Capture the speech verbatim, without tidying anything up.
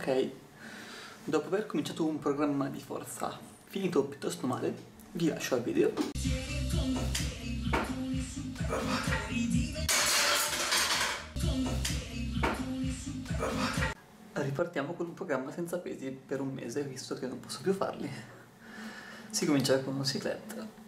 Ok, dopo aver cominciato un programma di forza finito piuttosto male, vi lascio al video. Ripartiamo con un programma senza pesi per un mese, visto che non posso più farli. Si comincia con una cicletta.